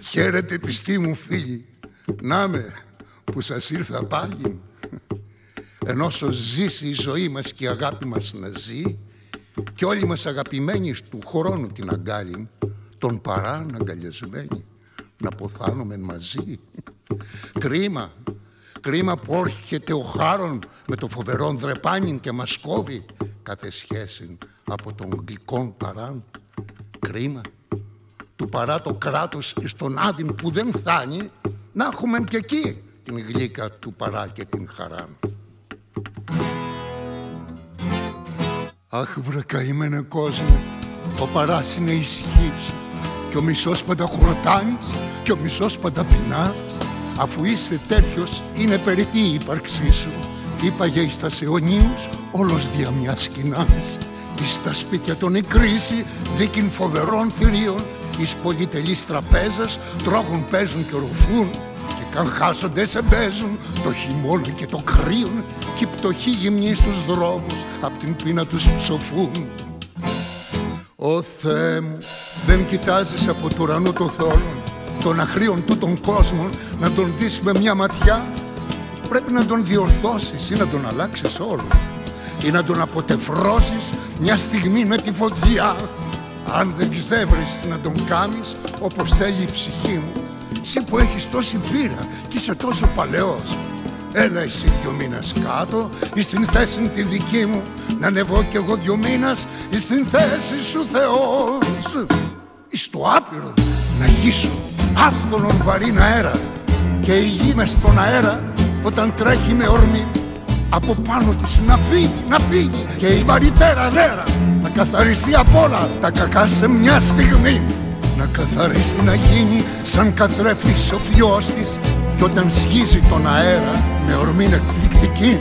Χαίρετε πιστοί μου φίλοι, να με που σας ήρθα πάλι. Ενώ όσο ζήσει η ζωή μας και η αγάπη μας να ζει, και όλοι μας αγαπημένοι του χρόνου την αγκάλιν, τον παραναγκαλιασμένοι να ποθάνομαι μαζί. Κρίμα, κρίμα που όρχεται ο χάρον με το φοβερόν δρεπάνιν και μας κόβει κάθε σχέση από τον γλυκόν παράν. Κρίμα του παρά το κράτος εις τον άδειν που δεν φτάνει, να έχουμε και εκεί την γλύκα του παρά και την χαρά. Αχ βρε καημένε κόσμο, ο παράς είναι ισχύς, κι ο μισός πάντα χορτάνεις, κι ο μισός πάντα πεινάς. Αφού είσαι τέτοιος, είναι περί τι η ύπαρξή σου. Είπαγε εις τας αιωνίους, όλος δια μιας σκηνάς. Εις τα σπίτια των η κρίση, δίκην φοβερών θηρίων, εις πολυτελείς τραπέζας, τρώγουν, παίζουν και ρουφούν, και καν χάσονται σε μπέζουν το χειμώνα και το κρύον, κι οι πτωχοί γυμνοί στους δρόμους απ' την πείνα τους ψοφούν. Ω Θεέ μου, δεν κοιτάζεις από του ουρανού το θόλον των αχρίων τούτων κόσμων, να τον δεις με μια ματιά. Πρέπει να τον διορθώσεις ή να τον αλλάξεις όλο, ή να τον αποτεφρώσεις μια στιγμή με τη φωτιά. Αν δεν πιστεύεις να τον κάνεις όπως θέλει η ψυχή μου, εσύ που έχεις τόση πείρα και είσαι τόσο παλαιός, έλα εσύ 2 μήνες κάτω εις την θέση τη δική μου, να ανεβώ κι εγώ 2 μήνες εις την θέση σου Θεός. Εις το άπειρο να γύσω άφθονον βαρύν αέρα, και η γη μες στον αέρα όταν τρέχει με ορμή, από πάνω της να φύγει, να φύγει και η βαρυτέρα δέρα, να καθαριστεί απ' όλα τα κακά σε μια στιγμή, να καθαριστεί, να γίνει σαν καθρέφτης ο φιός της, κι όταν σχίζει τον αέρα με ορμήν εκπληκτική,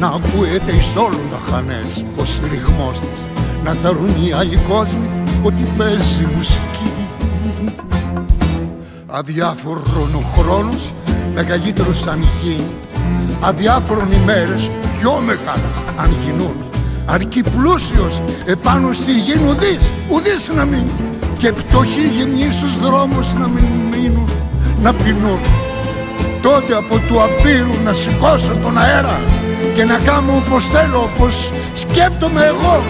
να ακούεται εις όλου λαχανές ο συρριγμός της, να θαρούν οι άλλοι κόσμοι ότι παίζει μουσική. Αδιάφορον ο χρόνος, μεγαλύτερος αν γίνει, αδιάφορον οι μέρες, πιο μεγάλες αν γινούν, αρκεί πλούσιος επάνω στη γη ουδείς, ουδείς να μείνει, και πτωχοί γυμνοί στους δρόμους να μην μείνουν, να πεινούν. Τότε από του απείρου να σηκώσω τον αέρα και να κάνω όπως θέλω, όπως σκέπτομαι εγώ,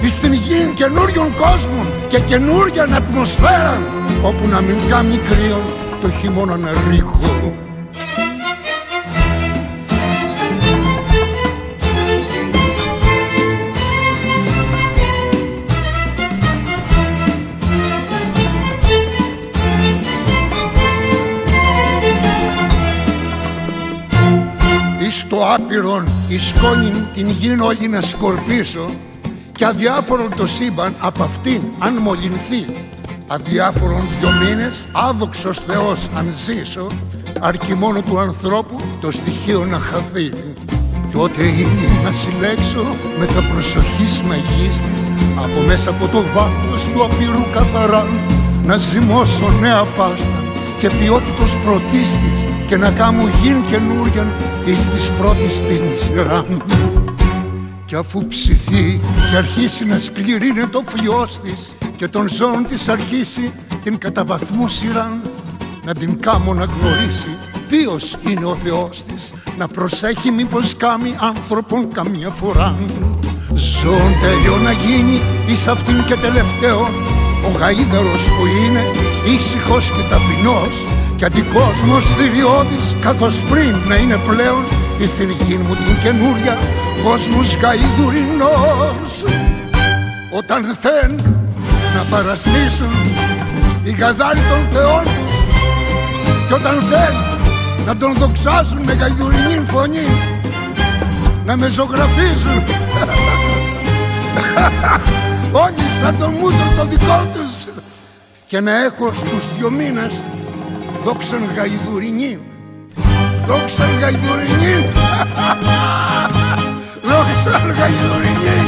εις την γη καινούριων κόσμων και καινούριαν ατμοσφαίρα, όπου να μην κάνει κρύο το χειμώνα να ρίχω. Εις το άπειρον η σκόνη την γη όλη να σκορπίσω, κι αδιάφορον το σύμπαν απ' αυτήν αν μολυνθεί, αδιάφορον 2 μήνες άδοξος Θεός αν ζήσω, αρκεί μόνο του ανθρώπου το στοιχείο να χαθεί. Τότε είναι να συλλέξω με τα προσοχής μαγής της, από μέσα από το βάθος του απειρού καθαρά, να ζυμώσω νέα πάστα και ποιότητος πρωτίστης, και να κάμω γην καινούριαν εις της πρώτης την σειρά. Κι αφού ψηθεί και αρχίσει να σκληρύνε το φλοιός της, και των ζώων της αρχίσει την καταβαθμού σειράν, να την κάμω να γνωρίσει ποιος είναι ο Θεός της, να προσέχει μήπως κάμει άνθρωπον καμιά φορά. Ζώων τέλειο να γίνει εις αυτήν και τελευταίο, ο γαΐδαρος που είναι ήσυχος και ταπεινός, κι αντικόσμος θηριώδης, καθώς πριν να είναι πλέον εις την γη μου την καινούρια κόσμος γαϊδουρινός. Όταν θεν να παρασπίσουν οι γαδάροι των θεών, κι όταν θεν να τον δοξάζουν με γαϊδουρινή φωνή, να με ζωγραφίζουν όλοι σαν τον μούτρο το δικό τους, και να έχω στους 2 μήνες δόξαν γαϊδουρινή, δόξαν γαϊδουρινή, δόξαν γαϊδουρινή.